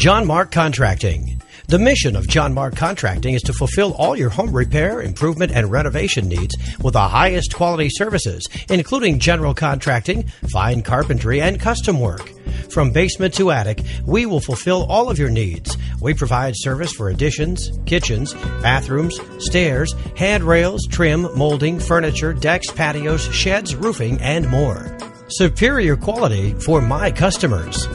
John Mark Contracting. The mission of John Mark Contracting is to fulfill all your home repair, improvement, and renovation needs with the highest quality services, including general contracting, fine carpentry, and custom work. From basement to attic, we will fulfill all of your needs. We provide service for additions, kitchens, bathrooms, stairs, handrails, trim, molding, furniture, decks, patios, sheds, roofing, and more. Superior quality for my customers.